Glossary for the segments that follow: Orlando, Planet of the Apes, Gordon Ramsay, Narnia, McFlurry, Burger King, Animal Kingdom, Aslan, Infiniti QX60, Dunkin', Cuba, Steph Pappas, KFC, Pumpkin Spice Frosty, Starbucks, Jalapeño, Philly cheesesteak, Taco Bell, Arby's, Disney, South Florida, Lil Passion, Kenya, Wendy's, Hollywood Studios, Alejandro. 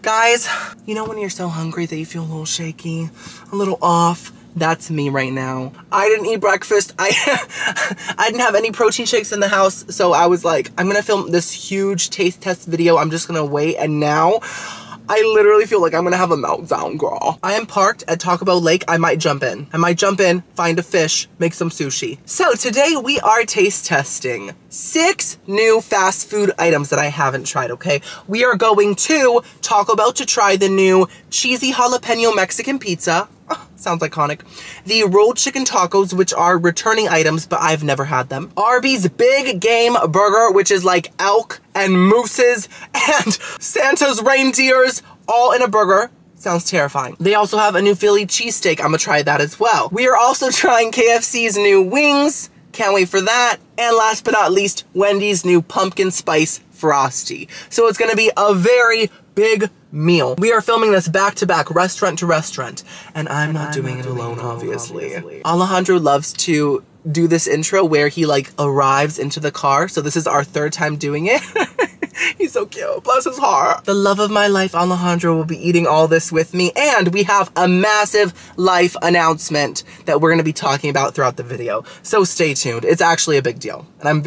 Guys, you know when you're so hungry that you feel a little shaky, a little off? That's me right now. I didn't eat breakfast. I didn't have any protein shakes in the house, so I was like, I'm gonna film this huge taste test video. I'm just gonna wait, and now I literally feel like I'm gonna have a meltdown, girl. I am parked at Taco Bell Lake. I might jump in. I might jump in, find a fish, make some sushi. So today we are taste testing 6 new fast food items that I haven't tried, okay? We are going to Taco Bell to try the new cheesy jalapeno Mexican pizza. Sounds iconic. The rolled chicken tacos, which are returning items, but I've never had them. Arby's Big Game Burger, which is like elk and mooses and Santa's reindeers all in a burger. Sounds terrifying. They also have a new Philly cheesesteak. I'm gonna try that as well. We are also trying KFC's new wings. Can't wait for that. And last but not least, Wendy's new Pumpkin Spice Frosty. So it's gonna be a very big meal. We are filming this back to back, restaurant to restaurant, and I'm not doing it alone, obviously. Alejandro loves to do this intro where he like arrives into the car, so this is our 3rd time doing it. He's so cute, bless his heart. The love of my life, Alejandro, will be eating all this with me, and we have a massive life announcement that we're gonna be talking about throughout the video, so stay tuned. It's actually a big deal, and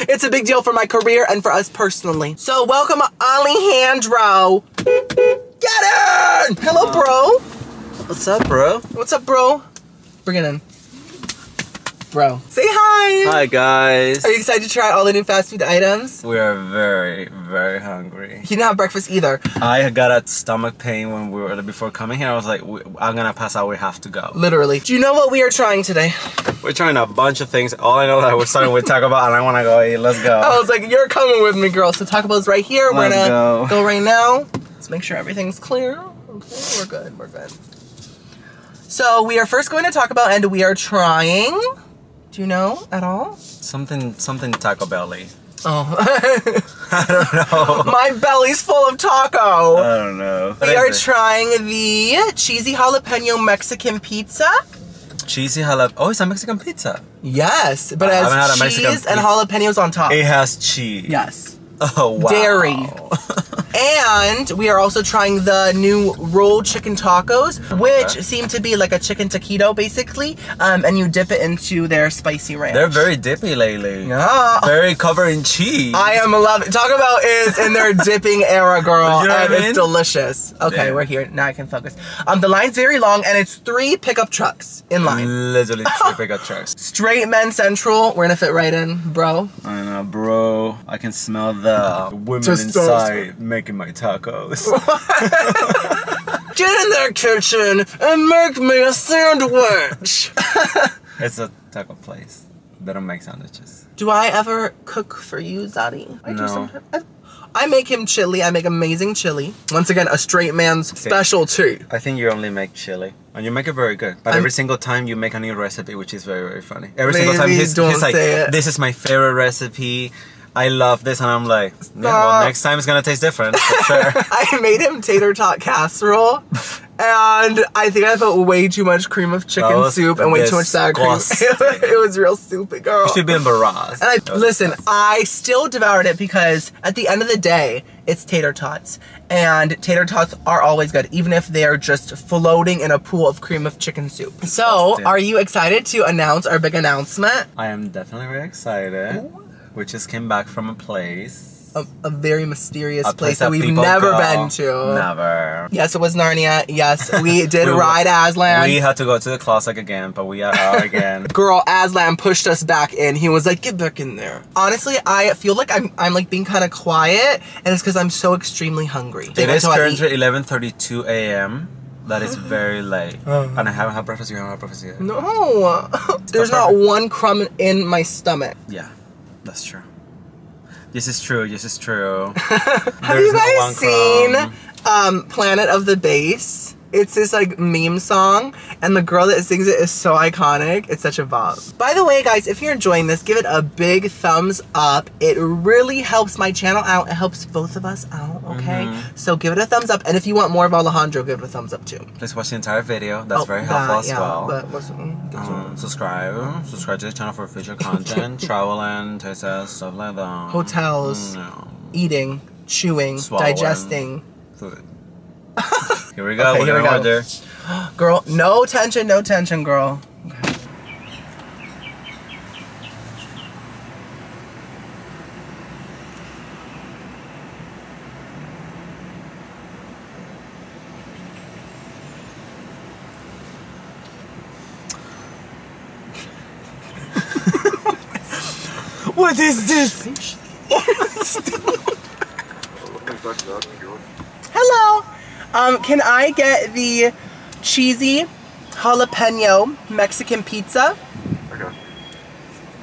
it's a big deal for my career and for us personally. So welcome, Alejandro. Get in! Hello, bro. What's up, bro? What's up, bro? Bring it in. Bro, say hi! Hi, guys. Are you excited to try all the new fast food items? We are very, very hungry. He didn't have breakfast either. I got a stomach pain when we were before coming here. I was like, I'm gonna pass out, we have to go. Literally. Do you know what we are trying today? We're trying a bunch of things. All I know that we're starting with Taco Bell, and I wanna go eat. Let's go. I was like, you're coming with me, girl. So Taco Bell's right here. We're gonna go right now. Let's make sure everything's clear. Okay, we're good, we're good. So we are first going to Taco Bell, and we are trying... Do you know at all? Something Taco Belly. Oh. I don't know. My belly's full of taco. I don't know. We are trying the cheesy jalapeno Mexican pizza. Cheesy jalapeno. Oh, it's a Mexican pizza. Yes, but it has cheese and jalapenos on top. It has cheese. Yes. Oh, wow. Dairy. And we are also trying the new rolled chicken tacos, which seem to be like a chicken taquito, basically. And you dip it into their spicy ranch. They're very dippy lately. Yeah. Very covered in cheese. I am loving. Taco Bell is in their dipping era, girl. You know what I mean? It's delicious. Okay, yeah. We're here. Now I can focus. The line's very long, and it's 3 pickup trucks in line. Literally 3 pickup trucks. Straight men central. We're gonna fit right in, bro. I know, bro. I can smell the women inside making my tacos. Get in their kitchen and make me a sandwich. It's a taco place. They don't make sandwiches. Do I ever cook for you, Zadi? I do sometimes. I make him chili. I make amazing chili. Once again, a straight man's specialty. I think you only make chili. And you make it very good. But every single time you make a new recipe, which is very, very funny. Every single time he's like, this is my favorite recipe. I love this, and I'm like, yeah, well, next time it's gonna taste different, for sure. I made him tater tot casserole, and I think I put way too much cream of chicken soup and way too much sour cream. It was real soupy, girl. You should be embarrassed. And listen, I still devoured it because at the end of the day, it's tater tots, and tater tots are always good, even if they're just floating in a pool of cream of chicken soup. So, are you excited to announce our big announcement? I am definitely very excited. Ooh. We just came back from a place. A very mysterious place that we've never been to. Never. Yes, it was Narnia. Yes, we did ride Aslan. We had to go to the closet again, but we are out again. Girl, Aslan pushed us back in. He was like, get back in there. Honestly, I feel like I'm like being kind of quiet, and it's because I'm so extremely hungry. It is currently 11:32 a.m. That is very late. And I haven't had breakfast. You haven't had breakfast yet. No. There's not one crumb in my stomach. Yeah. That's true. This is true. This is true. Have you guys seen Planet of the Apes? It's this like meme song, and the girl that sings it is so iconic. It's such a vibe. By the way, guys, if you're enjoying this, give it a big thumbs up. It really helps my channel out. It helps both of us out, okay? So give it a thumbs up, and if you want more of Alejandro, give it a thumbs up too. Please watch the entire video. That's very helpful Subscribe to the channel for future content, travel and taste tests, stuff like that. Hotels, eating. chewing, swallowing, digesting food. Here we go. Okay, we're gonna order. Girl, no tension, girl. Okay. What is this? Hello. Can I get the cheesy jalapeño Mexican pizza? Okay.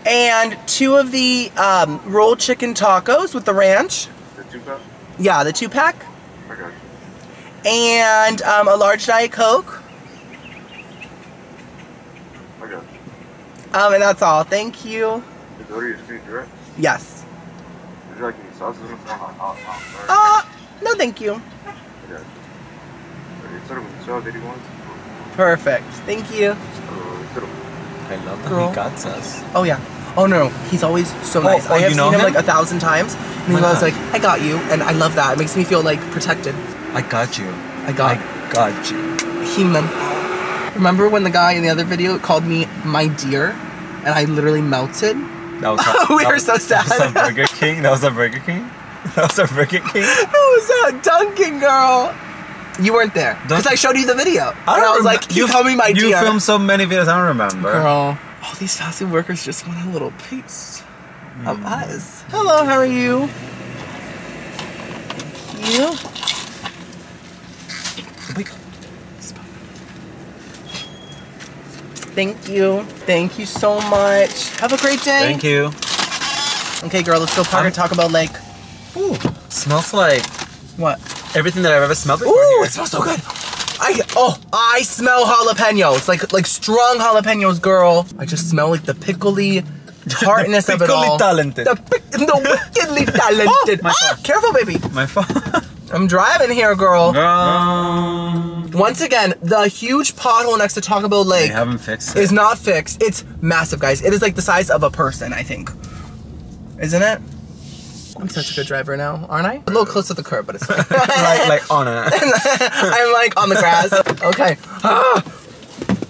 And two of the rolled chicken tacos with the ranch. The 2-pack? Yeah, the 2-pack. Okay. And a large Diet Coke. Okay. And that's all. Thank you. Is the order your signature, right? Yes. Would you like any sauces or something? No, thank you. Okay. Perfect. Thank you. I love that he got us. Oh yeah. Oh no, he's always so nice. I have seen him like 1,000 times. And he was like, I got you, and I love that. It makes me feel like protected. I got you. I got you. Remember when the guy in the other video called me my dear, and I literally melted? That was we were so sad. That was a Burger King. That was a Dunkin' girl. You weren't there because I showed you the video. I was like, "You told me my dear." You filmed so many videos. I don't remember. Girl, all these fast food workers just want a little piece of us. Hello, how are you? Thank you. Oh my God. Thank you. Thank you so much. Have a great day. Thank you. Okay, girl, let's go park at Taco Bell Lake. Ooh, smells like what? Everything that I've ever smelled before. Ooh, it smells so good. I smell jalapenos, like strong jalapenos, girl. I just smell like the pickly tartness of it all. The wickedly talented. My fault. Careful, baby. My fault. I'm driving here, girl. Once again, the huge pothole next to Taco Bell Lake is not fixed. It's massive, guys. It is like the size of a person, I think. Isn't it? I'm such a good driver now, aren't I? A little close to the curb, but it's okay. like on it. I'm like on the grass. Okay.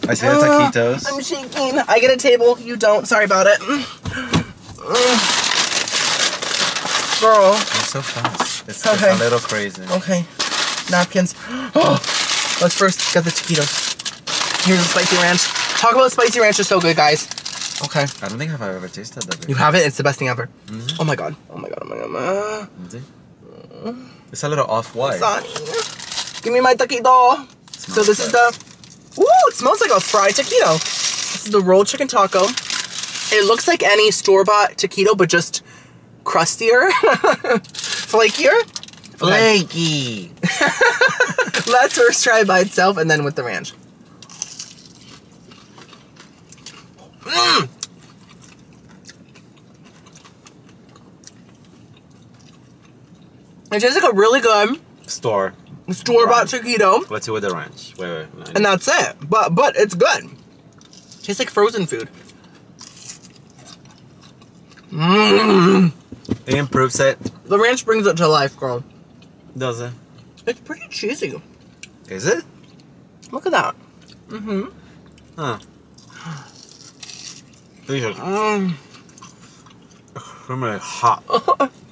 I see the taquitos. I'm shaking. I get a table. You don't. Sorry about it. Girl. It's so fast. It's okay. Just a little crazy. Okay. Napkins. Let's first get the taquitos. Here's the spicy ranch. Talk about spicy ranch is so good, guys. Okay. I don't think I've ever tasted that before. You haven't? It's the best thing ever. Mm-hmm. Oh my God. Oh my God. Oh my God. It's a little off-white. Give me my taquito. So this is the... Ooh, it smells like a fried taquito. This is the rolled chicken taco. It looks like any store-bought taquito, but just crustier. Flakier. Flaky. Let's first try it by itself and then with the ranch. It tastes like a really good store-bought taquito. Let's see with the ranch. Wait. And that's it. But it's good. Tastes like frozen food. It improves it. The ranch brings it to life, girl. Does it? It's pretty cheesy. Is it? Look at that. Mm-hmm. Huh. Delicious. I'm really hot.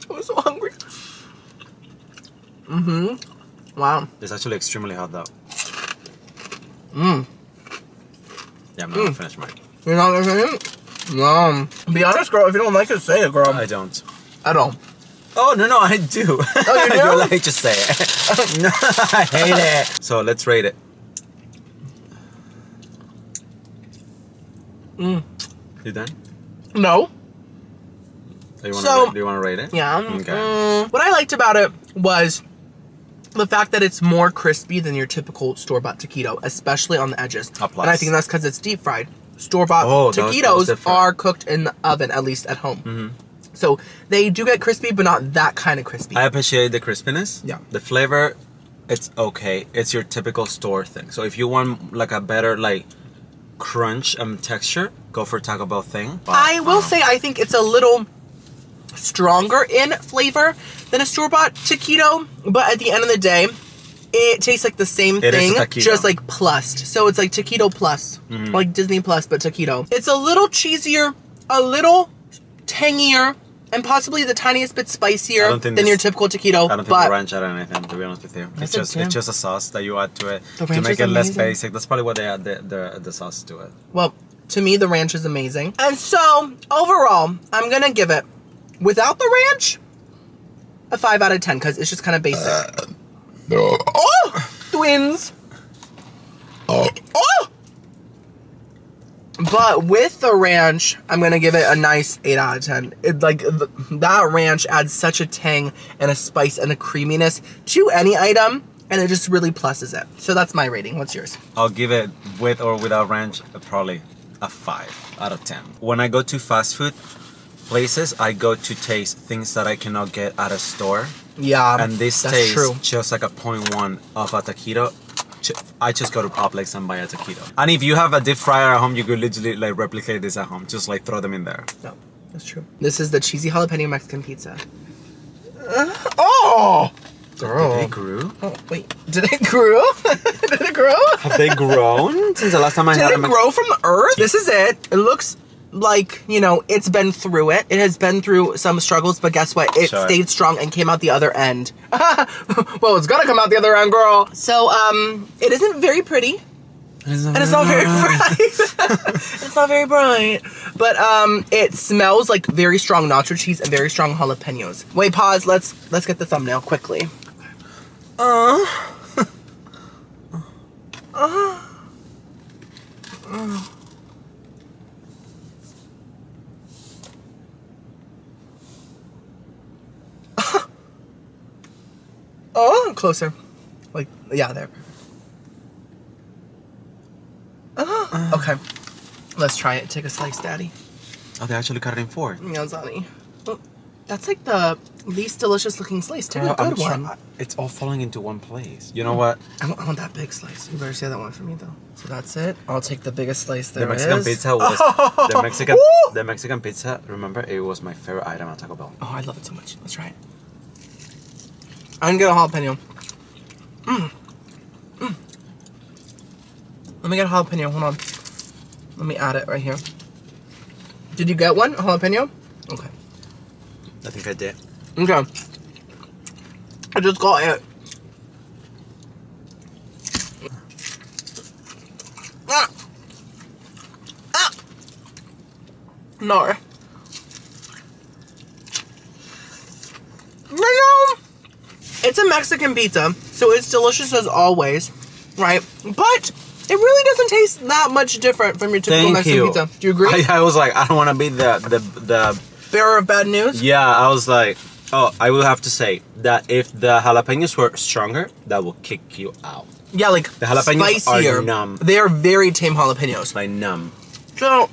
I'm so hungry. Mm-hmm. Wow. It's actually extremely hot though. Yeah, I'm not gonna finish mine. You're not gonna finish it? No. Be honest, girl, if you don't like it, say it, girl. I don't. At all. Oh, no, I do. Oh, you do? You're like, just say it. No, I hate it. So let's rate it. You done? No. Do you want to rate it? Yeah. Okay. What I liked about it was the fact that it's more crispy than your typical store-bought taquito, especially on the edges. And I think that's because it's deep fried. Store-bought taquitos are cooked in the oven, at least at home. So they do get crispy, but not that kind of crispy. I appreciate the crispiness. Yeah. The flavor, it's okay. It's your typical store thing. So if you want like a better crunch and texture, go for Taco Bell thing. I will say I think it's a little stronger in flavor than a store-bought taquito, but at the end of the day, it tastes like the same thing, just like plussed. So it's like taquito plus, like Disney plus, but taquito. It's a little cheesier, a little tangier, and possibly the tiniest bit spicier than your typical taquito. I don't think the ranch add anything, to be honest with you. It's just a sauce that you add to it to make it less basic. That's probably what they add the sauce to it. Well, to me, the ranch is amazing. And so, overall, I'm going to give it, without the ranch, a 5 out of 10, because it's just kind of basic. No. Oh! Twins! Oh! Oh! But with the ranch, I'm going to give it a nice 8 out of 10. It, like, that ranch adds such a tang and a spice and a creaminess to any item, and it just really pluses it. So that's my rating. What's yours? I'll give it, with or without ranch, probably a 5 out of 10. When I go to fast food places, I go to taste things that I cannot get at a store. Yeah, and this tastes just like a 0.1 of a taquito. I just go to Publix and buy a taquito. And if you have a deep fryer at home, you could literally like replicate this at home. Just like throw them in there. No, that's true. This is the cheesy jalapeno Mexican pizza. Oh, girl. Did they grew? Oh, wait. Did it grow? Did it grow? Have they grown since the last time I had it? Did it grow from the earth? This is it. It looks like, you know, it's been through it. It has been through some struggles, but guess what? It stayed strong and came out the other end. Well, it's gonna come out the other end, girl. So, it isn't very pretty. And it's not very bright. It's not very bright. But it smells like very strong nacho cheese and very strong jalapenos. Wait, pause. Let's get the thumbnail quickly. Oh, closer. Like, yeah, there. Okay. Let's try it. Take a slice, Daddy. Oh, they actually cut it in 4. Yeah, Zani. Oh, that's like the least delicious looking slice. Take a good one. It's all falling into one place. You know what? I want that big slice. You better say that one for me, though. So that's it. I'll take the biggest slice there is. The Mexican pizza was... The Mexican pizza, remember, it was my favorite item at Taco Bell. Oh, I love it so much. Let's try it. I'm gonna get a jalapeno. Let me get a jalapeno, hold on. Let me add it right here. Did you get one, a jalapeno? Okay. I think I did. Okay. I just got it. Ah. Ah. No. It's a Mexican pizza, so it's delicious as always, right? But it really doesn't taste that much different from your typical Mexican pizza. Do you agree? I was like, I don't want to be the bearer of bad news. Yeah, I was like, oh, I will have to say that if the jalapenos were stronger, that will kick you out. Yeah, like the jalapenos spicier. Are numb. They are very tame jalapenos. Like numb. So.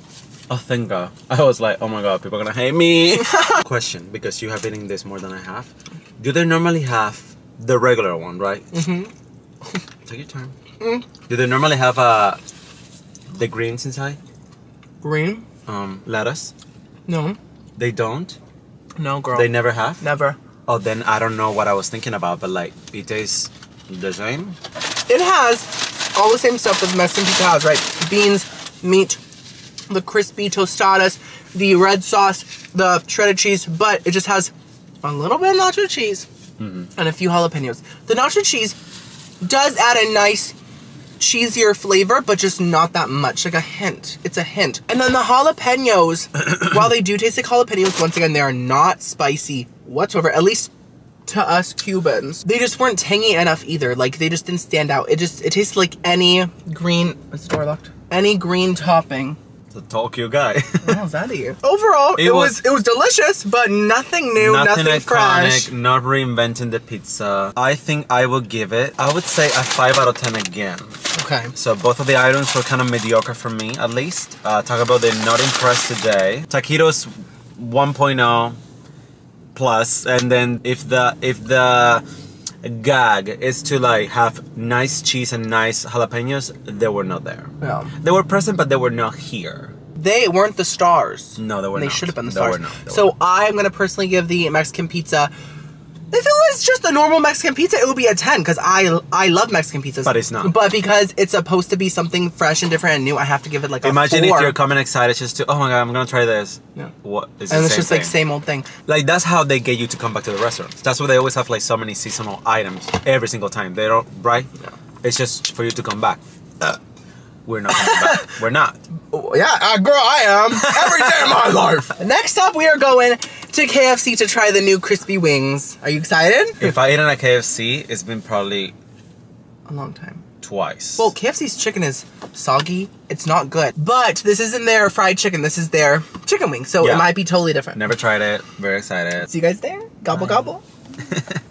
Oh, thank God. I was like, oh my God, people are gonna hate me. Question, because you have eaten this more than I have. Do they normally have the regular one, right? Mm-hmm. Take your time. Mm. Do they normally have the greens inside? Green? Lettuce? No. They don't? No, girl. They never have? Never. Oh, then I don't know what I was thinking about, but like, it tastes the same? It has all the same stuff that the Mexican pizza has, right? Beans, meat, the crispy tostadas, the red sauce, the shredded cheese, but it just has a little bit of nacho cheese and a few jalapenos. The nacho cheese does add a nice cheesier flavor, but just not that much, like a hint. It's a hint. And then the jalapenos, while they do taste like jalapenos, once again, they are not spicy whatsoever, at least to us Cubans. They just weren't tangy enough either. Like they just didn't stand out. It tastes like any green, is the door locked? Any green topping. The tall, cute guy. How's that to you? Overall, it was delicious, but nothing new, nothing fresh. Iconic, not reinventing the pizza. I think I will give it, I would say a 5 out of 10 again. Okay. So both of the items were kind of mediocre for me, at least. Taco Bell did not impress today. Taquitos 1.0 plus, and then if the gag is to like have nice cheese and nice jalapenos, they were not there. Yeah. They were present, but they were not here. They weren't the stars. No, they were not. They should have been the stars. So I'm going to personally give the Mexican pizza, if it was just a normal Mexican pizza, it would be a 10 because I love Mexican pizzas. But it's not. But because it's supposed to be something fresh and different and new, I have to give it like a 4. Imagine if you're coming excited just to, oh my God, I'm going to try this. Yeah. What? It's and it's just like same old thing. Like that's how they get you to come back to the restaurants. That's why they always have like so many seasonal items every single time. They don't, right? Yeah. It's just for you to come back. We're not coming back. We're not. Yeah, girl, I am. Every day of my life. Next up, we are going to KFC to try the new crispy wings. Are you excited? If I ate on a KFC, it's been probably a long time. Twice. Well, KFC's chicken is soggy. It's not good. But this isn't their fried chicken. This is their chicken wing. So yeah, it might be totally different. Never tried it. Very excited. See you guys there. Gobble, gobble.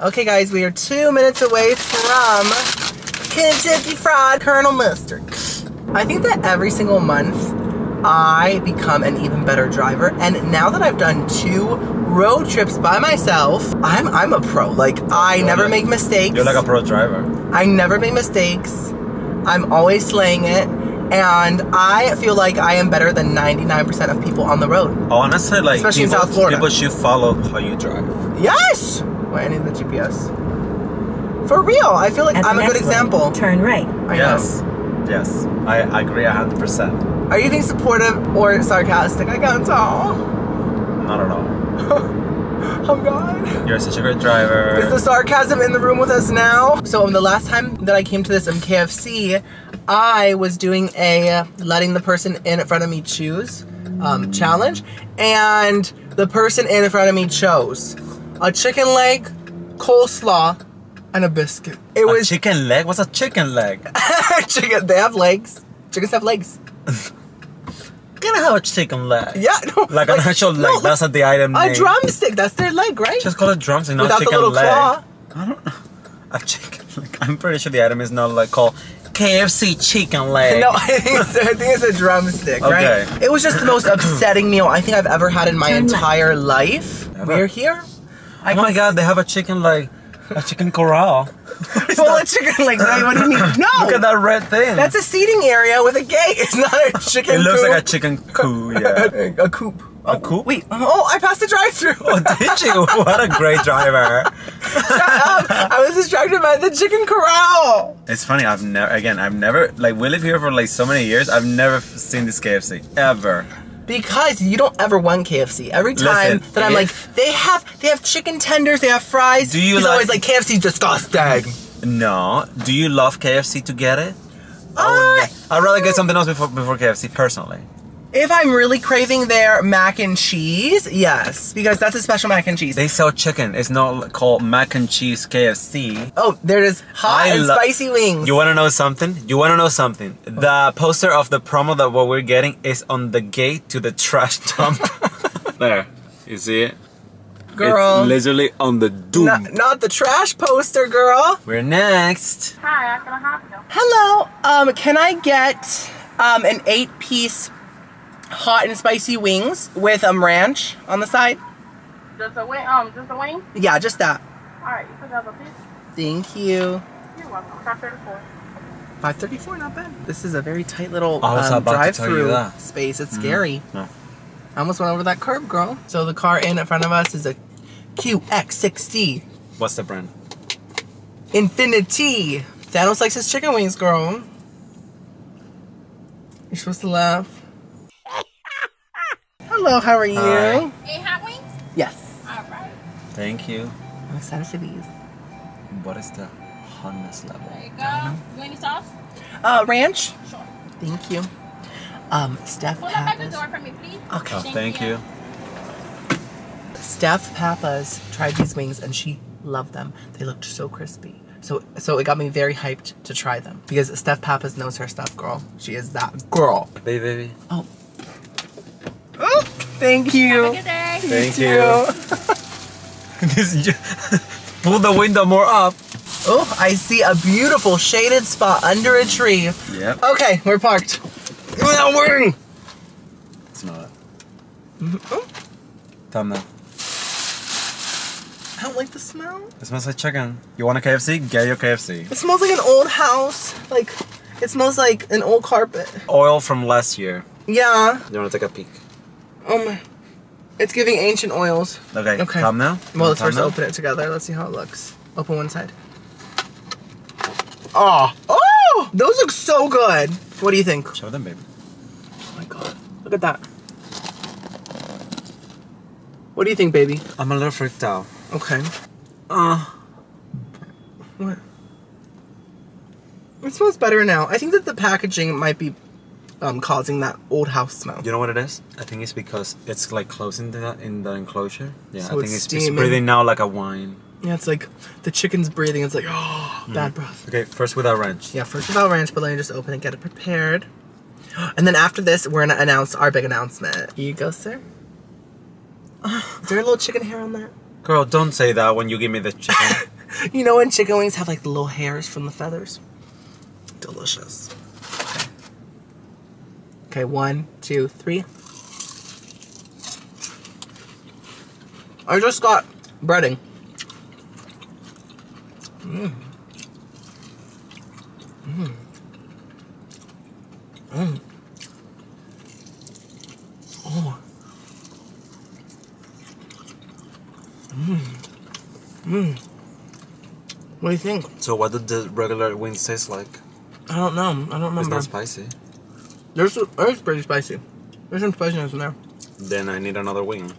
Okay, guys, we are 2 minutes away from Kentucky Fried Colonel Mustard. I think that every single month I become an even better driver, and now that I've done 2 road trips by myself, I'm a pro. Like I never make mistakes. You're like a pro driver. I never make mistakes. I'm always slaying it, and I feel like I am better than 99% of people on the road. Oh, honestly, like especially in South Florida, people should follow how you drive. Yes. Wait, I need the GPS. For real, I feel like I'm a good example. Turn right. Yes. Yes, I agree 100%. Are you being supportive or sarcastic? I can't tell. Not at all. Oh God. You're such a good driver. Is the sarcasm in the room with us now? So the last time that I came to this KFC, I was doing a letting the person in front of me choose challenge, and the person in front of me chose a chicken leg, coleslaw, and a biscuit. It was a chicken leg? What's a chicken leg? Chicken, they have legs. Chickens have legs. Gonna have a chicken leg. Yeah, no. Like an actual leg, no, that's not the item name. A drumstick, that's their leg, right? Just call it drumstick, not chicken leg. Without the little claw. I don't know. A chicken leg. I'm pretty sure the item is not like called KFC chicken leg. No, I think it's a drumstick, okay. Right? It was just the most upsetting meal I think I've ever had in my entire life. We're here. Oh my God, they have a chicken leg. A chicken corral. Well, a chicken leg. What do you mean? No. Look at that red thing. That's a seating area with a gate. It's not a chicken. It looks coop. Like a chicken coo. Yeah. A coop. A coop? Wait. Oh, I passed the drive-thru. Oh, did you? What a great driver. Shut up. I was distracted by the chicken corral. It's funny. I've never. Like, we live here for like so many years. I've never seen this KFC ever. Because you don't ever want KFC. Every time that I'm like, they have chicken tenders, they have fries. Do you He's always like, KFC's disgusting. No. Do you love KFC to get it? I'd rather get something else before KFC, personally. If I'm really craving their mac and cheese, yes. Because that's a special mac and cheese. They sell chicken. It's not called mac and cheese KFC. Oh, there it is. Hot and spicy wings. You want to know something? Oh. The poster of the promo that what we're getting is on the gate to the trash dump. There. You see it? Girl. It's literally on the doom. Not the trash poster, girl. We're next. Hi, I'm gonna help you. Hello. Can I get an 8-piece hot and spicy wings with ranch on the side? Just a wing? Yeah, just that. Alright, you put that up, please. Thank you. You're welcome. 534. 534, not bad. This is a very tight little drive-through space. It's scary. No. I almost went over that curb, girl. So the car in front of us is a QX60. What's the brand? Infiniti. Thanos likes his chicken wings, girl. You're supposed to laugh. Hello, how are you? Hi. Any hot wings? Yes. All right. Thank you. I'm excited for these. What is the hotness level? There you go. You want any sauce? Ranch? Sure. Thank you. Steph Pappas. Pull up at the door for me, please. Okay. Oh, thank you. Steph Pappas tried these wings and she loved them. They looked so crispy. So it got me very hyped to try them. Because Steph Pappas knows her stuff, girl. She is that girl. Baby. Oh. Oh, thank you. Have a good day. Thank you. Pull the window more up. Oh, I see a beautiful shaded spot under a tree. Yep. Okay, we're parked. Without working. Smell it. Thumbnail. I don't like the smell. It smells like chicken. You want a KFC? Get your KFC. It smells like an old house. Like, it smells like an old carpet. Oil from last year. Yeah. You want to take a peek? Oh my. It's giving ancient oils. Okay, okay. Come now? Well, let's first open it together. Let's see how it looks. Open one side. Oh. Oh! Those look so good. What do you think? Show them, baby. Oh my god. Look at that. What do you think, baby? I'm a little freaked out. Okay. What? It smells better now. I think that the packaging might be causing that old house smell. You know what it is? I think it's because it's like closing in the enclosure. Yeah, so I think it's breathing now like a wine. Yeah, it's like the chicken's breathing. It's like, oh, bad breath. Okay, first without ranch. Yeah, first without ranch, but let me just open it, get it prepared. And then after this, we're going to announce our big announcement. Here you go, sir. Is there a little chicken hair on that? Girl, don't say that when you give me the chicken. You know when chicken wings have like the little hairs from the feathers? Delicious. Okay, 1, 2, 3. I just got breading. Mmm. Mmm. Mmm. Oh. Mmm. Mmm. What do you think? So what did the regular wings taste like? I don't know. I don't remember. It's not spicy. It's pretty spicy. There's some spiciness in there. Then I need another wing.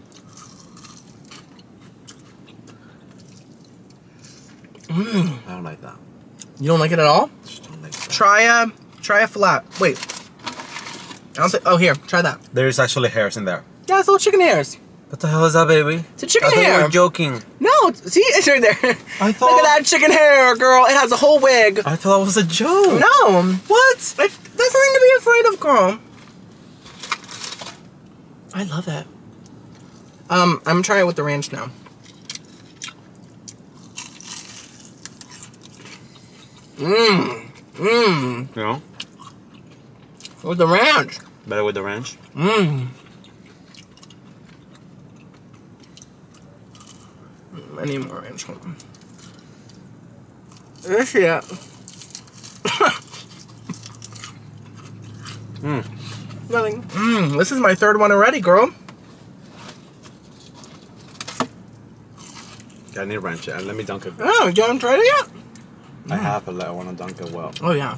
Mm. I don't like that. You don't like it at all? I just don't like that. Try a flat. Wait. I don't think. Oh, here. Try that. There's actually hairs in there. Yeah, it's little chicken hairs. What the hell is that, baby? It's a chicken hair. You were joking. No, see, it's right there. I thought. Look at that chicken hair, girl. It has a whole wig. I thought it was a joke. No. What? That's nothing to be afraid of, girl. I love it. I'm trying it with the ranch now. Mmm. Mmm. You know? With the ranch. Better with the ranch. Mmm. I need more ranch. Hold on. This yet. Mmm. Nothing. Mmm. This is my third one already, girl. I need ranch. Let me dunk it. Oh, you haven't tried it yet? I have, but I want to dunk it well. Oh, yeah.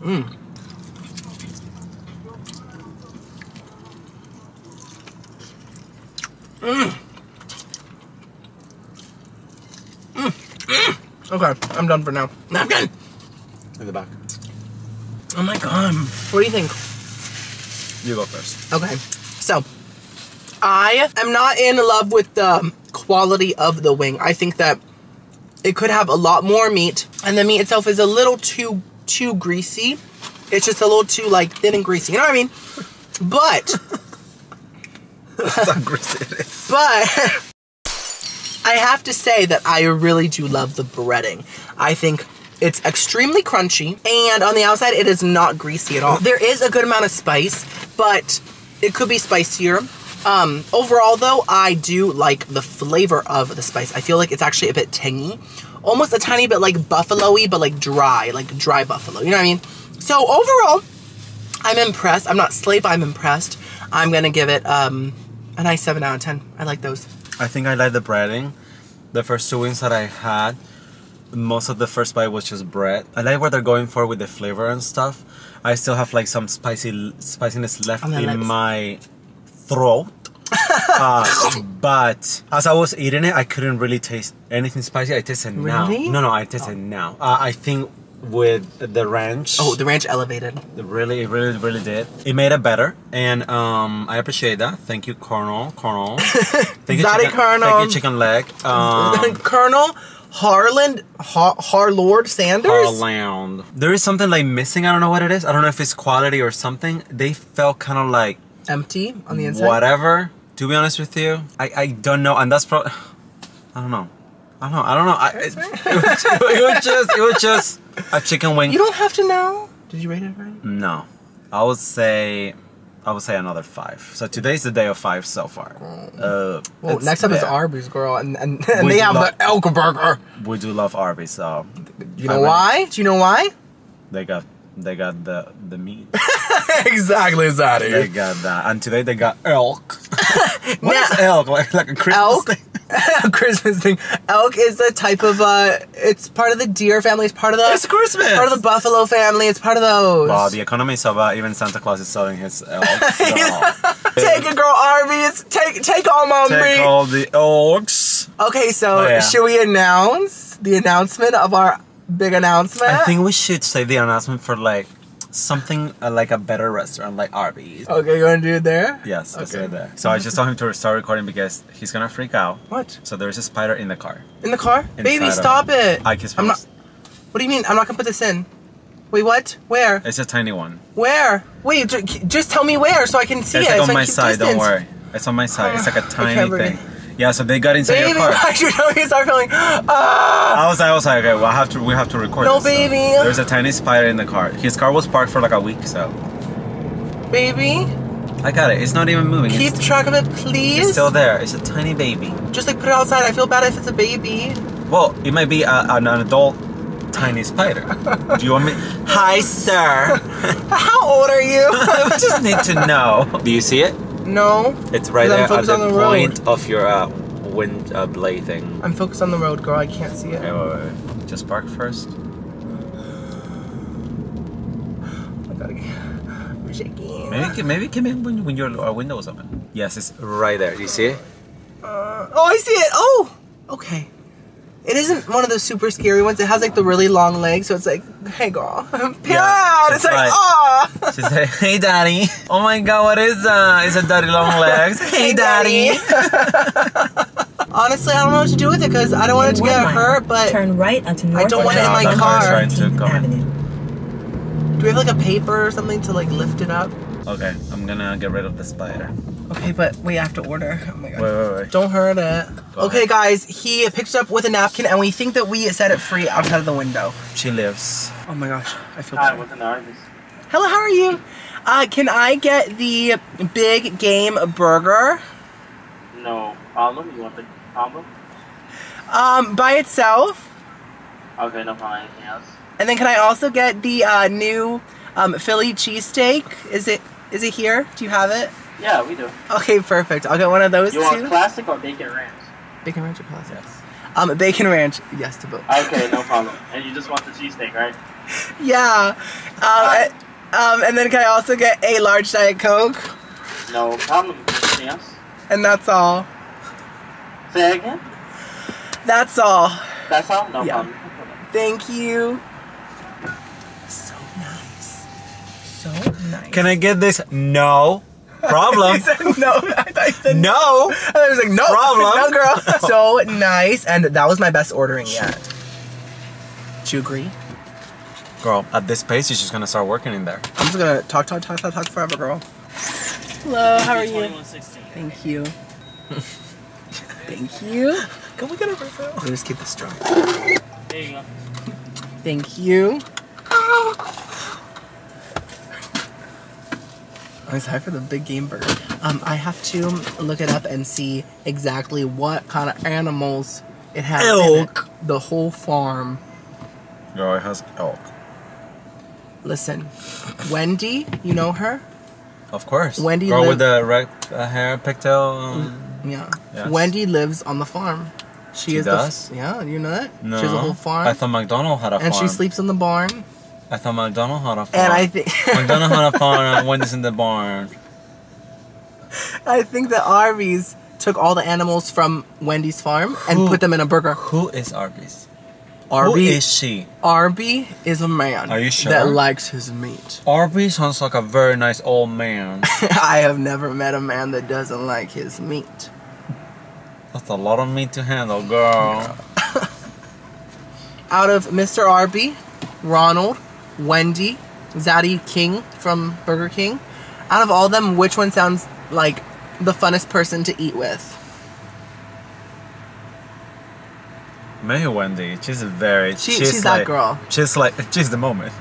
Mmm. Mmm. Okay, I'm done for now. Napkin! In the back. Oh my god. What do you think? You go first. Okay. So, I am not in love with the quality of the wing. I think that it could have a lot more meat. And the meat itself is a little too greasy. It's just a little too, like, thin and greasy. You know what I mean? But. That's how greasy it is. But. I have to say that I really do love the breading. I think it's extremely crunchy, and on the outside, it is not greasy at all. There is a good amount of spice, but it could be spicier. Overall, though, I do like the flavor of the spice. I feel like it's actually a bit tangy, almost a tiny bit like buffalo-y, but like dry buffalo, you know what I mean? So overall, I'm impressed. I'm not slay, but I'm impressed. I'm gonna give it a nice 7 out of 10. I like those. I think I like the breading. The first two wings that I had, most of the first bite was just bread. I like what they're going for with the flavor and stuff. I still have like some spiciness left in my throat. But as I was eating it, I couldn't really taste anything spicy. I taste it now. Really? No, I taste it now. I think with the ranch. Oh, the ranch elevated. It really did. It made it better, and I appreciate that. Thank you, Colonel. Thank you, Colonel. Thank you, Chicken Leg. Colonel Harlord Sanders? Harland. There is something like missing. I don't know what it is. I don't know if it's quality or something. They felt kind of like empty on the inside. Whatever. To be honest with you, I don't know, and that's probably I don't know. It was just a chicken wing. You don't have to know. Did you rate it right? No, I would say another 5. So today's the day of 5 so far. Well, next up is Arby's, girl, and they have the elk burger. We do love Arby's, so. You know why? Do you know why? They got the meat. Exactly, it's out of here. They got that. And today they got elk. What is elk? Like a Christmas thing? Christmas thing. Elk is a type of it's part of the deer family. It's part of the part of the buffalo family. It's part of those. Wow, the economy is so bad. Even Santa Claus is selling his elk. Take it, girl, Arby's. Take all my meat. Take all the elks. Okay, so should we announce the announcement of our big announcement? I think we should save the announcement for like something like a better restaurant, like Arby's. Okay, you want to do it there? Yes, let's do it there. So I just told him to start recording because he's gonna freak out. What? So there's a spider in the car. In the car? Inside. Baby, stop it! I can spell it. What do you mean? I'm not gonna put this in. Wait, what? Where? It's a tiny one. Where? Wait, just tell me where so I can see it. It's like on my side, don't worry. It's on my side. It's like a tiny thing. Yeah, so they got inside your car. Baby, you know you start feeling, ah! I was like, okay, well, we have to record this. No, baby. So there's a tiny spider in the car. His car was parked for like a week, so. Baby? I got it. It's not even moving. Keep track of it, please. It's still there. It's a tiny baby. Just like put it outside. I feel bad if it's a baby. Well, it might be an adult tiny spider. Do you want me? Hi, sir. How old are you? I just need to know. Do you see it? No. It's right there at the point of your wind blade thing. I'm focused on the road, girl. I can't see it. Okay, wait. Just park first. I gotta get... I'm shaking. Maybe come in when your window is open. Yes, it's right there. Do you see it? Oh, I see it. Oh, okay. It isn't one of those super scary ones. It has like the really long legs, so it's like, hey girl, I'm yeah, it's like, ah. She said, hey daddy. Oh my god, what is that? It's a daddy long legs. Hey daddy. Honestly, I don't know what to do with it because I don't want it to get hurt, but turn right onto North. I don't want it in my car. Do we have like a paper or something to like lift it up? Okay, I'm gonna get rid of the spider. Okay, but we have to order. Oh my god. Wait. Don't hurt it. Okay, guys, he picked it up with a napkin and we think that we set it free outside of the window. She lives. Oh my gosh, I feel bad. Hi, what's an Arby's? Hello, how are you? Can I get the big game burger? No. Problem? You want the combo? By itself. Okay, no problem. Anything else? And then can I also get the new Philly cheesesteak? Is it here? Do you have it? Yeah, we do. Okay, perfect. I'll get one of those two. You want classic or bacon ranch? Bacon ranch or classic? Yes. Bacon ranch, yes to both. Okay, no problem. And you just want the cheesesteak, right? Yeah. And then can I also get a large Diet Coke? No problem. Anything else? And that's all. Say that again? That's all. That's all? No problem. Thank you. So nice. So nice. Can I get this? No. Problem. No. I thought you said no. And I was like, no. Problem. No, girl. So nice. And that was my best ordering yet. Do you agree? Girl, at this pace, you're just going to start working in there. I'm just going to talk forever, girl. Hello, how are you? Thank you. Thank you. Can we get a refill? Let me just keep this strong. There you go. Thank you. I'm excited for the big game burger. I have to look it up and see exactly what kind of animals it has. Elk. In it. The whole farm. No, it has elk. Listen, Wendy, you know her? Of course. Wendy. Girl with the red hair, pigtail. Yeah. Yes. Wendy lives on the farm. She is does? Yeah, you know that? No. She has a whole farm. I thought McDonald had a farm. And she sleeps in the barn. I thought McDonald had a farm. And I think McDonald had a farm and Wendy's in the barn. I think that Arby's took all the animals from Wendy's farm and put them in a burger. Who is Arby's? Arby, who is she? Arby is a man. Are you sure? That likes his meat. Arby sounds like a very nice old man. I have never met a man that doesn't like his meat. That's a lot of meat to handle, girl. Out of Mr. Arby, Ronald, Wendy, Zaddy King from Burger King, out of all of them, which one sounds like the funnest person to eat with? Maybe Wendy. She's she's that like, girl. She's the moment.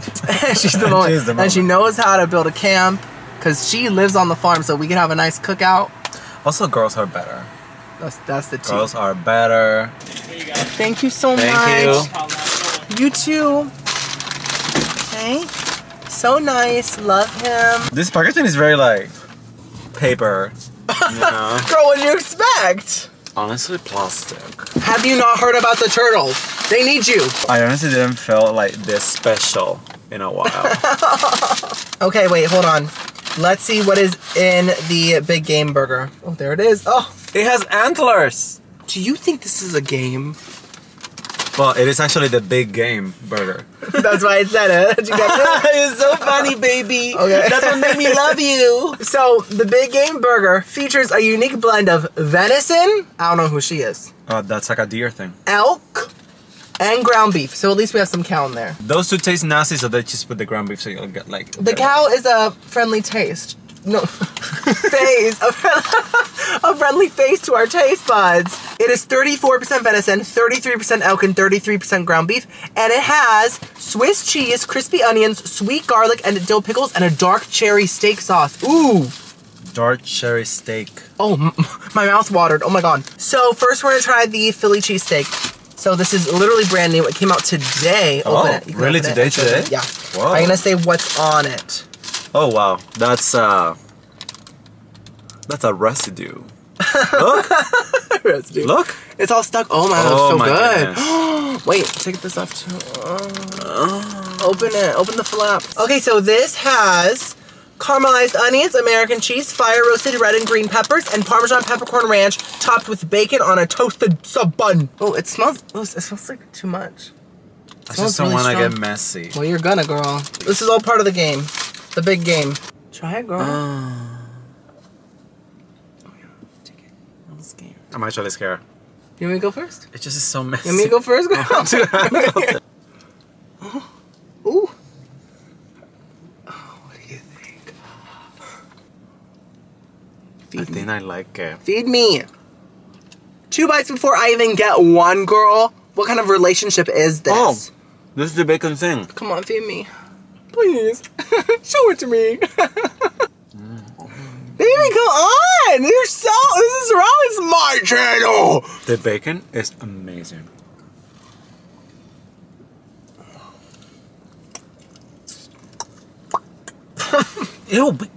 She's the moment. And she knows how to build a camp because she lives on the farm, so we can have a nice cookout. Also, girls are better. That's the tea. Girls are better. Here you go. Thank you so much. Thank you. You too. Okay. so nice. Love him. This packaging is very like paper. Yeah. Girl, what did you expect? Honestly, plastic. Have you not heard about the turtles? They need you. I honestly didn't feel like this special in a while. Okay, wait, hold on. Let's see what is in the Big Game Burger. Oh, there it is. Oh, it has antlers. Do you think this is a game? Well, it is actually the Big Game Burger. That's why I said it. You got it. It's so funny, baby. Okay. That's what made me love you. So, the Big Game Burger features a unique blend of venison. I don't know who she is. Oh, that's like a deer thing. Elk. And ground beef, so at least we have some cow in there. Those two taste nasty, so they just put the ground beef so you'll get like... The cow is a friendly taste. No, face. A friendly face to our taste buds. It is 34% venison, 33% elk, and 33% ground beef. And it has Swiss cheese, crispy onions, sweet garlic, and dill pickles, and a dark cherry steak sauce. Ooh! Dark cherry steak. Oh, my mouth watered. Oh my god. So first we're gonna try the Philly cheesesteak. So this is literally brand new. It came out today. Oh, open it. Really? Today? Today? Yeah. Whoa. I'm gonna say what's on it. Oh wow, that's a residue. Look, residue. Look, it's all stuck. Oh my god, oh, so good. Wait, take this off too. Open it. Open the flap. Okay, so this has caramelized onions, American cheese, fire roasted red and green peppers, and Parmesan peppercorn ranch topped with bacon on a toasted sub bun. Oh, it smells. Oh, it smells like too much. I just don't want to get messy. Well, you're gonna, girl. This is all part of the game, the big game. Try it, girl. Oh my god, take it. I'm scared. I'm actually scared. You want me to go first? It just is so messy. You want me to go first, girl? I have to. Ooh. I think I like it. Feed me. 2 bites before I even get one, girl. What kind of relationship is this? Oh, this is the bacon thing. Come on, feed me. Please. Show it to me. Baby, come on. You're so, this is wrong. It's my channel. The bacon is amazing. Ew, but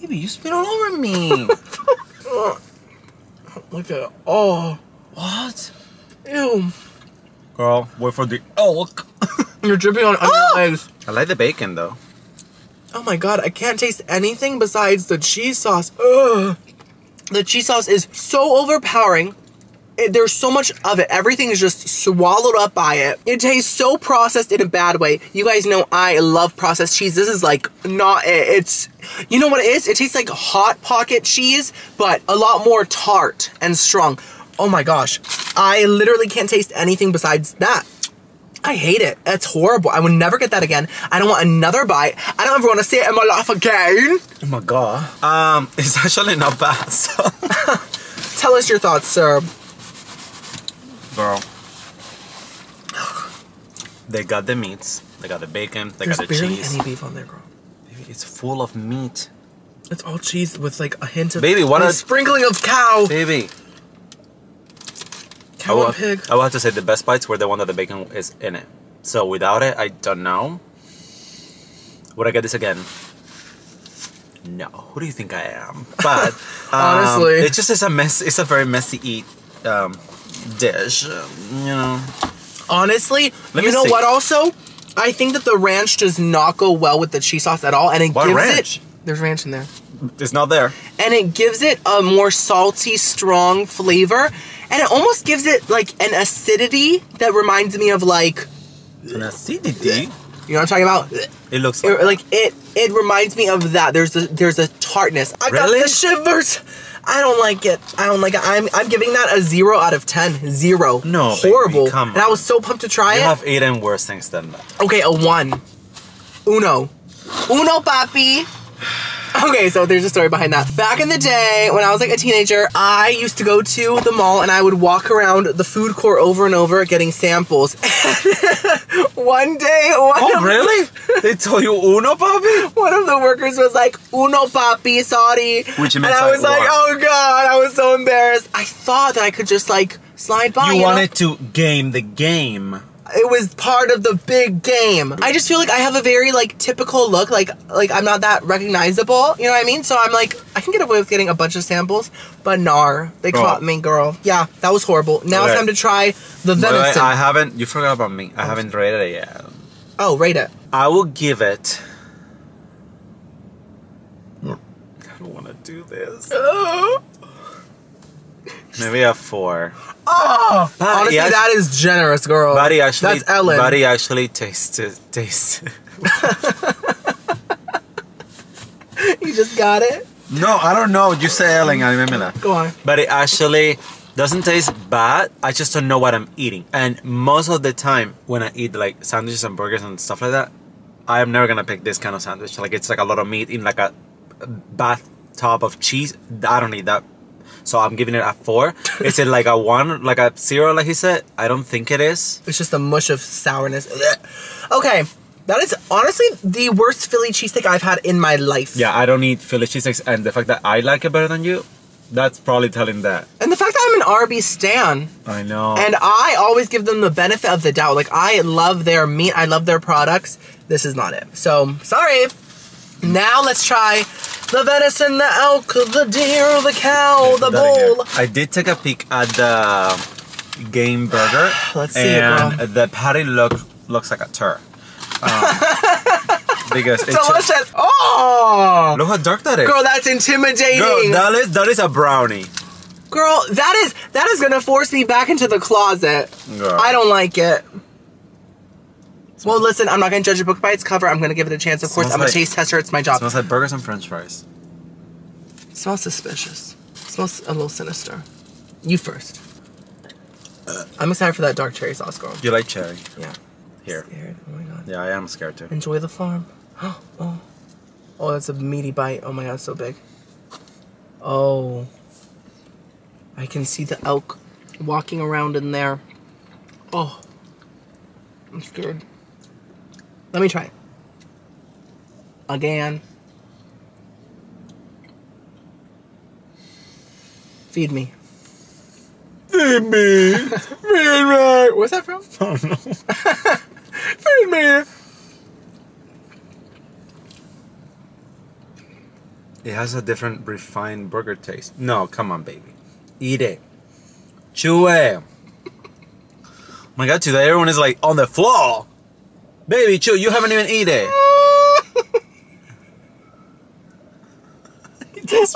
baby, you spit all over me. Look at it. Oh, what? Ew. Girl, wait for the elk. You're dripping on onion legs. I like the bacon though. Oh my god, I can't taste anything besides the cheese sauce. Ugh. The cheese sauce is so overpowering. There's so much of it. Everything is just swallowed up by it. It tastes so processed in a bad way. You guys know I love processed cheese. This is like not it. It's, you know what it is? It tastes like Hot Pocket cheese, but a lot more tart and strong. Oh my gosh. I literally can't taste anything besides that. I hate it. That's horrible. I would never get that again. I don't want another bite. I don't ever want to see it in my life again. Oh my god. It's actually not bad. So. Tell us your thoughts, sir. Girl, they got the meats, they got the bacon, they got the cheese. There's barely any beef on there, girl. Baby, it's full of meat. It's all cheese with like a hint of baby, what a sprinkling of cow. Baby, cow and pig. I will have to say the best bites were the one that the bacon is in it. So without it, I don't know. Would I get this again? No. Who do you think I am? But honestly, it just is a mess. It's a very messy eat. Dish, you know. Honestly, you know what also? I think that the ranch does not go well with the cheese sauce at all, and it gives it... There's ranch in there. It's not there. And it gives it a more salty, strong flavor, and it almost gives it like an acidity that reminds me of like... An acidity? You know what I'm talking about? It looks like... It reminds me of that. There's a tartness. I got the shivers! I don't like it. I don't like it. I'm giving that a 0 out of 10. 0. No, horrible. Baby, come on. And I was so pumped to try it. You have eaten worse things than that. Okay, a 1. Uno. Uno, papi. Okay, so there's a story behind that. Back in the day, when I was like a teenager, I used to go to the mall and I would walk around the food court over and over getting samples. One day, one of They told you uno, papi? One of the workers was like, uno, papi, sorry. Which meant, and I was like, oh god, I was so embarrassed. I thought that I could just like slide by. You wanted to game the game. It was part of the big game. I just feel like I have a very like typical look, like I'm not that recognizable, you know what I mean? So I'm like, I can get away with getting a bunch of samples, but nar, they caught me, girl. Yeah, that was horrible. Now it's time to try the venison. I haven't, you forgot about me. I haven't rated it yet. Oh, rate it. I will give it. I don't want to do this. Maybe a 4. Oh, honestly, that is generous, girl. Buddy actually, that's Ellen. Buddy actually tasted. You just got it? No, I don't know. You say Ellen, I remember that. Go on. But it actually doesn't taste bad. I just don't know what I'm eating. And most of the time when I eat like sandwiches and burgers and stuff like that, I am never gonna pick this kind of sandwich. Like it's like a lot of meat in like a bathtub of cheese. I don't need that. So I'm giving it a 4. Is it like a 1, like a 0, like he said? I don't think it is. It's just a mush of sourness. Okay, that is honestly the worst Philly cheesesteak I've had in my life. Yeah, I don't eat Philly cheesesteaks, and the fact that I like it better than you, that's probably telling that. And the fact that I'm an Arby's stan. I know. And I always give them the benefit of the doubt. Like, I love their meat, I love their products. This is not it. So, sorry. Now let's try the venison, the elk, the deer, the cow, the bull. I did take a peek at the game burger. Let's see it, the patty looks like a turd. Because it's delicious. Oh! Look how dark that is. Girl, that's intimidating. Girl, that is a brownie. Girl, that is gonna force me back into the closet. Girl. I don't like it. Well, listen, I'm not going to judge a book by its cover. I'm going to give it a chance. Of course, I'm a taste tester. It's my job. It smells like burgers and french fries. It smells suspicious. It smells a little sinister. You first. I'm excited for that dark cherry sauce, girl. You like cherry? Yeah. Here. I'm scared. Oh, my God. Yeah, I am scared, too. Enjoy the farm. Oh. Oh, that's a meaty bite. Oh, my God, it's so big. Oh. I can see the elk walking around in there. Oh. I'm scared. Let me try. Again. Feed me. Feed me. Feed me. Where's that from? I don't know. Feed me. It has a different refined burger taste. No, come on, baby. Eat it. Chew it. Oh my God, today everyone is like on the floor. Baby, chew, you haven't even eaten. That's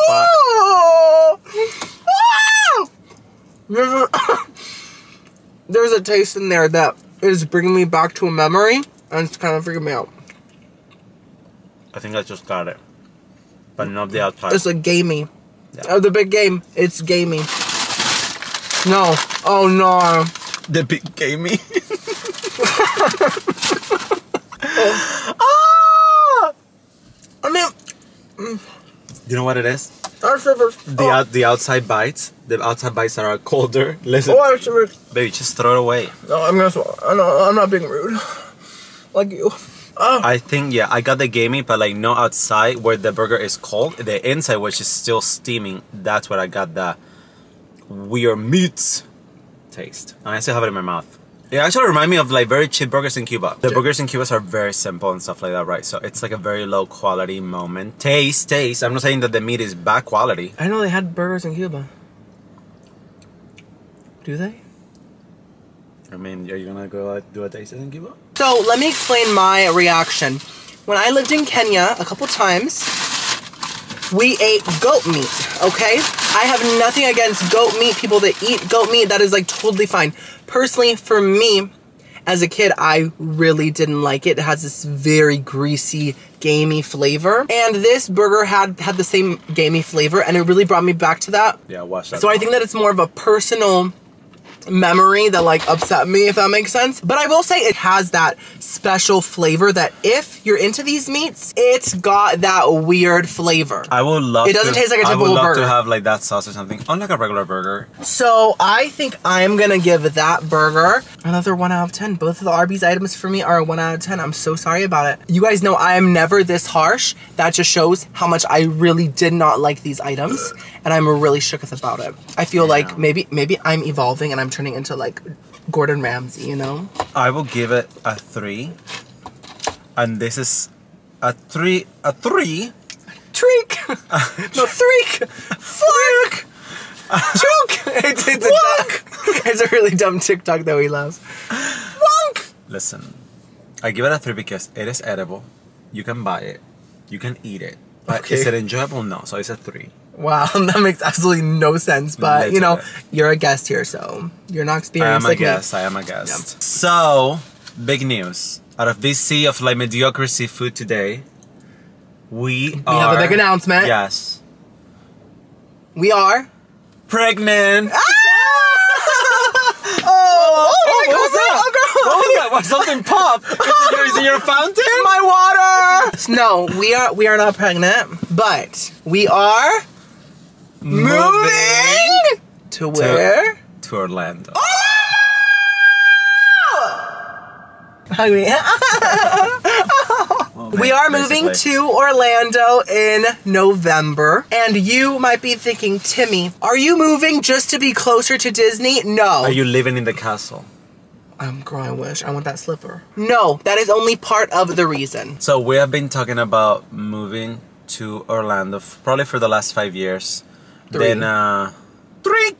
There's a taste in there that is bringing me back to a memory, and it's kind of freaking me out. I think I just got it, but not the outside. It's a gamey. Yeah. Oh, the big game. It's gamey. No. Oh, no. The big gamey. Oh. I mean, you know what it is? The outside bites. The outside bites are colder. Listen, baby, just throw it away. No, I'm gonna swallow. I'm not being rude, like you. Oh. I think I got the gamey, but like no outside where the burger is cold. The inside, which is still steaming, that's where I got the weird meat taste, and I still have it in my mouth. It actually reminds me of like very cheap burgers in Cuba. The burgers in Cuba are very simple and stuff like that, right? So it's like a very low quality moment. Taste. I'm not saying that the meat is bad quality. I know they had burgers in Cuba. Do they? I mean, are you gonna go out do a taste in Cuba? So let me explain my reaction. When I lived in Kenya a couple times, we ate goat meat, okay? I have nothing against goat meat, people that eat goat meat, that is like totally fine. Personally, for me, as a kid, I really didn't like it. It has this very greasy, gamey flavor. And this burger had the same gamey flavor, and it really brought me back to that. Yeah, watch that. So I think that it's more of a personal memory that like upset me, if that makes sense. But I will say it has that special flavor that if you're into these meats, it's got that weird flavor. I would love it. Doesn't taste like a typical burger. I would love to have like that sauce or something on like a regular burger. So I think I'm gonna give that burger another 1 out of 10. Both of the Arby's items for me are a 1 out of 10. I'm so sorry about it. You guys know I am never this harsh. That just shows how much I really did not like these items, and I'm really shooketh about it. I feel like maybe I'm evolving and I'm turning into like Gordon Ramsay, you know? I will give it a 3. And this is a 3. A 3? Treek! No, threek! Flark! Chook! It's a really dumb TikTok that we love. Wonk! Listen, I give it a 3 because it is edible. You can buy it. You can eat it. But okay. Is it enjoyable? No, so it's a 3. Wow, that makes absolutely no sense, but you know, you're a guest here, so you're not experienced like me. I am a guest. Yep. So, big news. Out of this sea of like mediocrity food today, we have a big announcement. Yes. We are pregnant. Ah! What was that? Something popped. Is it your fountain? My water. No, we are not pregnant, but we are moving to where? To Orlando. Oh! Well, we are moving to Orlando in November, and you might be thinking, Timmy, are you moving just to be closer to Disney? No. Are you living in the castle? I'm growing. I wish. I want that slipper. No, that is only part of the reason. So we have been talking about moving to Orlando probably for the last 5 years. Around three.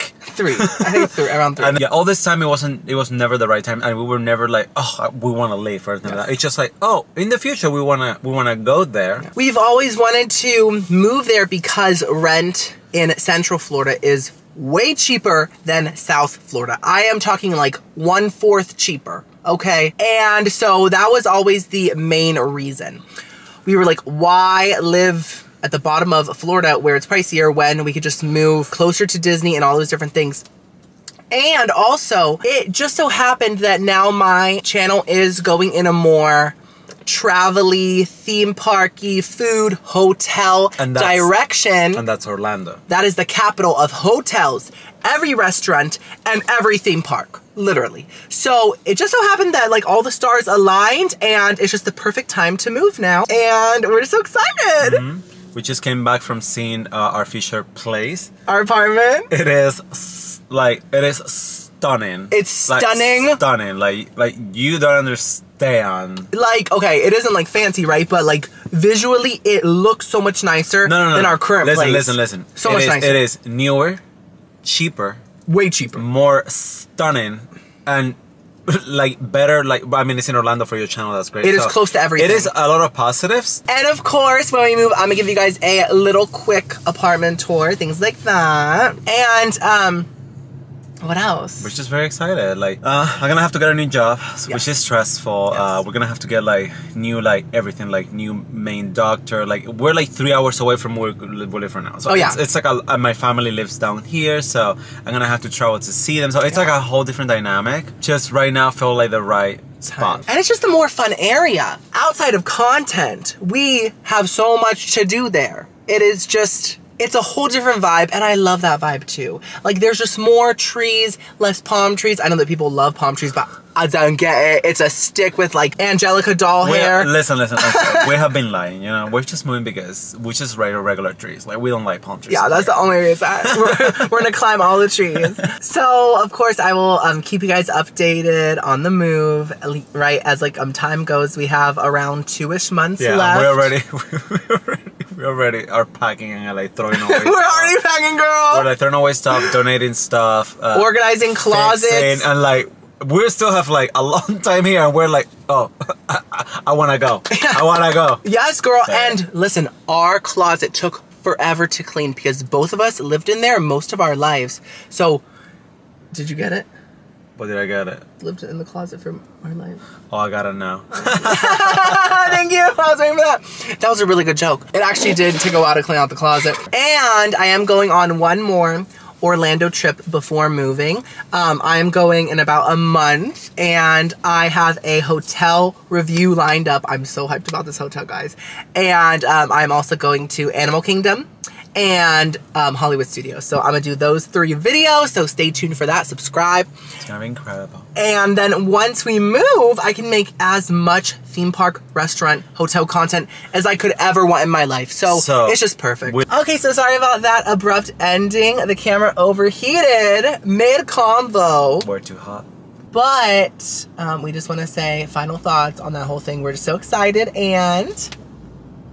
And yeah, all this time it was never the right time, and we were never like, oh, we want to leave or anything like that. It's just like, oh, in the future we wanna go there. Yeah. We've always wanted to move there because rent in Central Florida is way cheaper than South Florida. I am talking like 1/4 cheaper, okay? And so that was always the main reason. We were like, why live at the bottom of Florida where it's pricier when we could just move closer to Disney and all those different things? And also, it just so happened that now my channel is going in a more travel-y, theme park-y, food, hotel direction. And that's Orlando. That is the capital of hotels, every restaurant, and every theme park, literally. So it just so happened that like all the stars aligned, and it's just the perfect time to move now. And we're so excited. Mm-hmm. We just came back from seeing our future place. Our apartment. It is like, it is stunning. It's like, stunning. Stunning, like you don't understand. Like, okay, it isn't like fancy, right? But like visually, it looks so much nicer than our current place. Listen. So much nicer. It is newer, cheaper. Way cheaper. More stunning, and like better, like, I mean, it's in Orlando for your channel, that's great. It is so close to everything. It is a lot of positives. And of course, when we move, I'm gonna give you guys a little quick apartment tour, things like that. And what else? We're just very excited. Like, I'm gonna have to get a new job, which is stressful. Yes. We're gonna have to get like new, like everything, like new main doctor. Like, we're like 3 hours away from where we live right now. So it's like my family lives down here, so I'm gonna have to travel to see them. So it's like a whole different dynamic. Just right now, feel like the right spot. And it's just a more fun area. Outside of content, we have so much to do there. It is just, it's a whole different vibe, and I love that vibe too. Like, there's just more trees, less palm trees. I know that people love palm trees, but I don't get it. It's a stick with like Angelica doll hair. Listen, we have been lying, you know? We're just moving because we just regular trees. Like, we don't like palm trees. Yeah, that's the only reason. We're gonna climb all the trees. So, of course, I will keep you guys updated on the move, right? As like time goes, we have around 2-ish months left. We already are packing and like throwing away. We're already packing, girl. We're like throwing away stuff, donating stuff, organizing closets, fixing, and like we still have like a long time here, and we're like, oh, I want to go. I want to go. Yes, girl. So. And listen, our closet took forever to clean because both of us lived in there most of our lives. So, did you get it? What did I get it? Lived in the closet for our life. Oh, I got it now. Thank you. I was waiting for that. That was a really good joke. It actually did take a while to clean out the closet. And I am going on one more Orlando trip before moving. I am going in about a month, and I have a hotel review lined up. I'm so hyped about this hotel, guys. And I'm also going to Animal Kingdom and Hollywood Studios. So I'm gonna do those 3 videos, so stay tuned for that, subscribe. It's gonna be incredible. And then once we move, I can make as much theme park, restaurant, hotel content as I could ever want in my life. So it's just perfect. Okay, so sorry about that abrupt ending. The camera overheated mid-convo. We're too hot. But we just want to say final thoughts on that whole thing. We're just so excited and...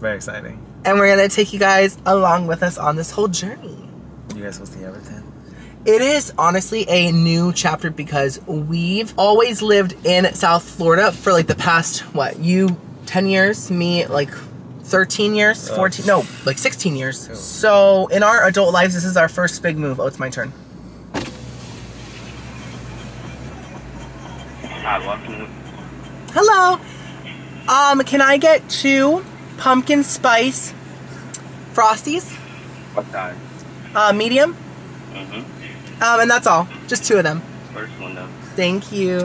Very exciting. And we're going to take you guys along with us on this whole journey. You guys will see everything. It is honestly a new chapter because we've always lived in South Florida for like the past, what, you 10 years, me like 13 years, 14, no, like 16 years. Cool. So in our adult lives, this is our first big move. Oh, it's my turn. Hello. Can I get 2 pumpkin spice frosties? What size? Medium. Mm-hmm. And that's all. Just 2 of them. First one though. Thank you.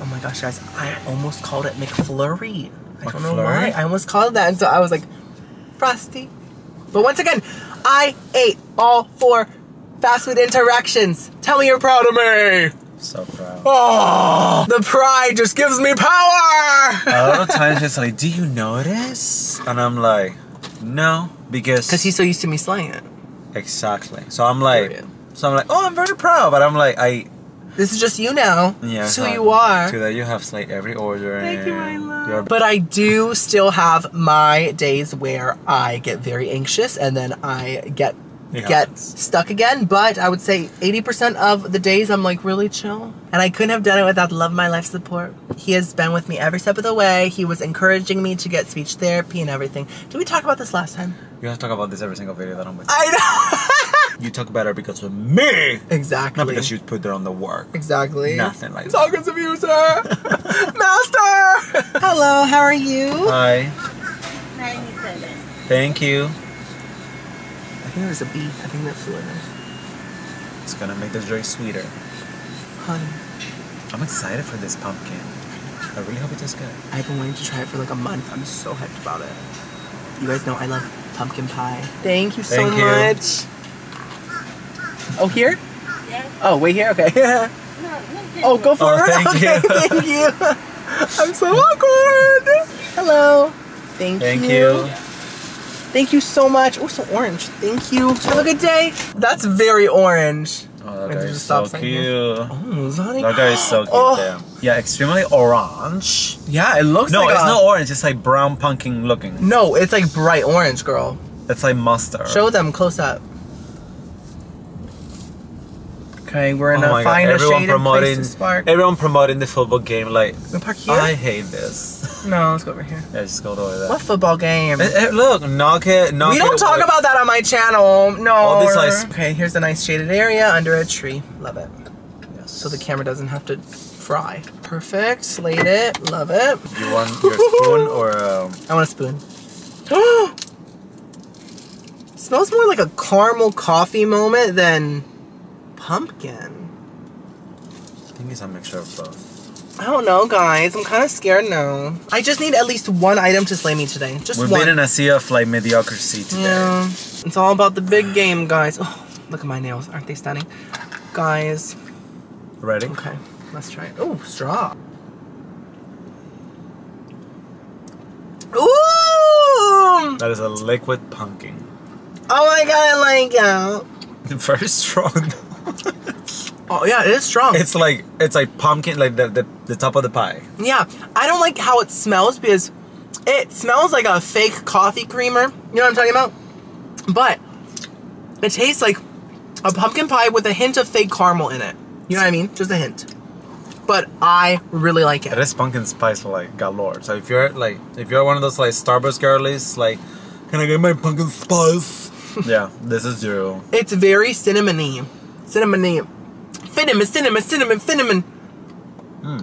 Oh my gosh, guys! I almost called it McFlurry. I don't know why. I almost called it that, and so I was like, Frosty. But once again, I ate all 4 fast food interactions. Tell me you're proud of me. So proud. Oh, the pride just gives me power. A lot of times it's like, do you notice? And I'm like, no, because he's so used to me slaying it. Exactly. So I'm like, oh, I'm very proud, but I'm like, this is just you now. Yeah. It's who you are. To that you have slayed every order. Thank you, my love. But I do still have my days where I get very anxious and then I get stuck again, but I would say 80% of the days I'm like really chill, and I couldn't have done it without Love My Life support. He has been with me every step of the way. He was encouraging me to get speech therapy and everything. Did we talk about this last time? You have to talk about this every single video that I'm with. I know. You talk better because of me. Exactly. Not because you put there on the work. Exactly. Nothing like that. It's of you, sir. Master. Hello, how are you? Hi. Thank you. I think there's a bee. I think that flew in there. It's gonna make this drink sweeter. Honey. I'm excited for this pumpkin. I really hope it tastes good. I've been wanting to try it for like a month. I'm so hyped about it. You guys know I love pumpkin pie. Thank you so much. Oh, here? Yeah. Oh, wait here? Okay. Oh, go for it. Thank you. Thank you. I'm so awkward. Hello. Thank you. Thank you so much. Oh, so orange. Thank you. Have a good day. That's very orange. Oh, that guy is so cute. Oh, that guy is so cute. Oh. Yeah, extremely orange. Yeah, it looks like it's not orange. It's like brown pumpkin looking. No, it's like bright orange, girl. It's like mustard. Show them close up. Okay, we're in a finer shaded place to spark. Everyone promoting the football game like, I hate this. No, let's go over here. Yeah, just go over there. What football game? Look, knock it. We don't talk about that on my channel. No. All this okay, here's a nice shaded area under a tree. Love it. Yes. So the camera doesn't have to fry. Perfect. Slayed it. Love it. You want your spoon or a... I want a spoon. Smells more like a caramel coffee moment than... pumpkin. I think it's a mixture of both. I don't know, guys. I'm kind of scared now. I just need at least one item to slay me today. Just one. We've been in a sea of like mediocrity today. Yeah. It's all about the big game, guys. Oh, look at my nails. Aren't they stunning? Guys. Ready? Okay. Let's try it. Oh, straw. Ooh! That is a liquid pumpkin. Oh my god, I like it. Very strong. Oh yeah, it is strong. It's like pumpkin, like the top of the pie. Yeah, I don't like how it smells because it smells like a fake coffee creamer. You know what I'm talking about? But it tastes like a pumpkin pie with a hint of fake caramel in it. You know what I mean? Just a hint. But I really like it. It is pumpkin spice like galore. So if you're one of those like Starbucks girlies, like, can I get my pumpkin spice? Yeah, this is you. It's very cinnamony. Cinnamon, cinnamon. Mm.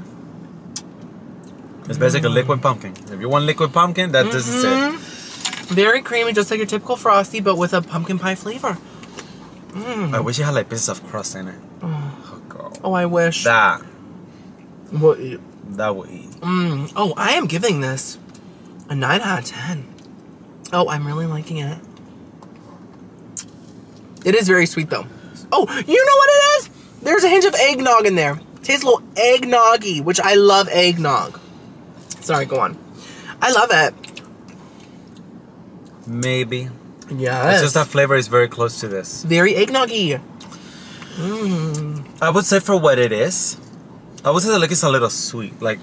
It's basically liquid pumpkin. If you want liquid pumpkin, this is it. Very creamy, just like your typical frosty, but with a pumpkin pie flavor. Mm. I wish it had like pieces of crust in it. Oh, girl. Oh, I wish. That. We'll eat. That will eat. Mm. Oh, I am giving this a 9 out of 10. Oh, I'm really liking it. It is very sweet though. Oh, you know what it is? There's a hint of eggnog in there. Tastes a little eggnoggy, which I love eggnog. Sorry, go on. I love it. Maybe. Yeah. It's just that flavor is very close to this. Very eggnoggy. I would say for what it is, I would say the lick is a little sweet. Like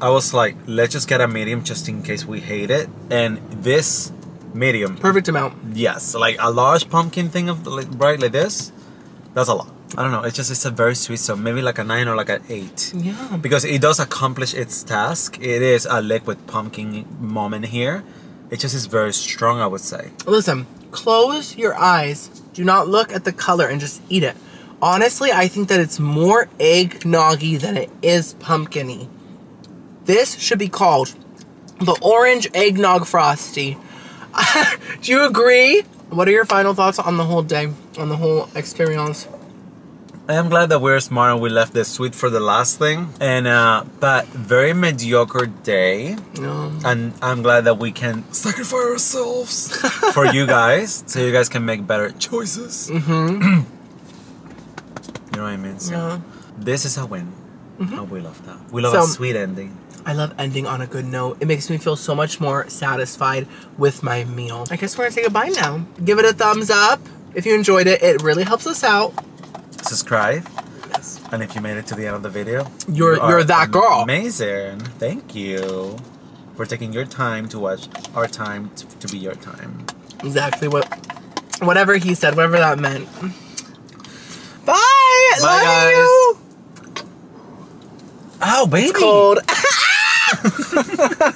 I was like, let's just get a medium just in case we hate it. And this medium, perfect amount. Yes, like a large pumpkin thing of like, right like this. That's a lot. I don't know. It's just, it's a very sweet. So maybe like a 9 or like an 8. Yeah. Because it does accomplish its task. It is a liquid pumpkin moment here. It just is very strong, I would say. Listen, close your eyes. Do not look at the color and just eat it. Honestly, I think that it's more eggnoggy than it is pumpkin-y. This should be called the Orange Eggnog Frosty. Do you agree? What are your final thoughts on the whole day, on the whole experience? I am glad that we're smart and we left the sweet for the last thing. And but very mediocre day. Yeah. And I'm glad that we can sacrifice ourselves for you guys, so you guys can make better choices. Mm-hmm. You know what I mean? So yeah. This is a win. Mm-hmm. And we love that. We love a sweet ending. I love ending on a good note. It makes me feel so much more satisfied with my meal. I guess we're gonna say goodbye now. Give it a thumbs up if you enjoyed it. It really helps us out. Subscribe. Yes. And if you made it to the end of the video, you're that girl. Amazing. Thank you for taking your time to watch our time to be your time. Exactly. Whatever he said, whatever that meant. Bye. Bye, love guys. You. Oh, baby. It's cold.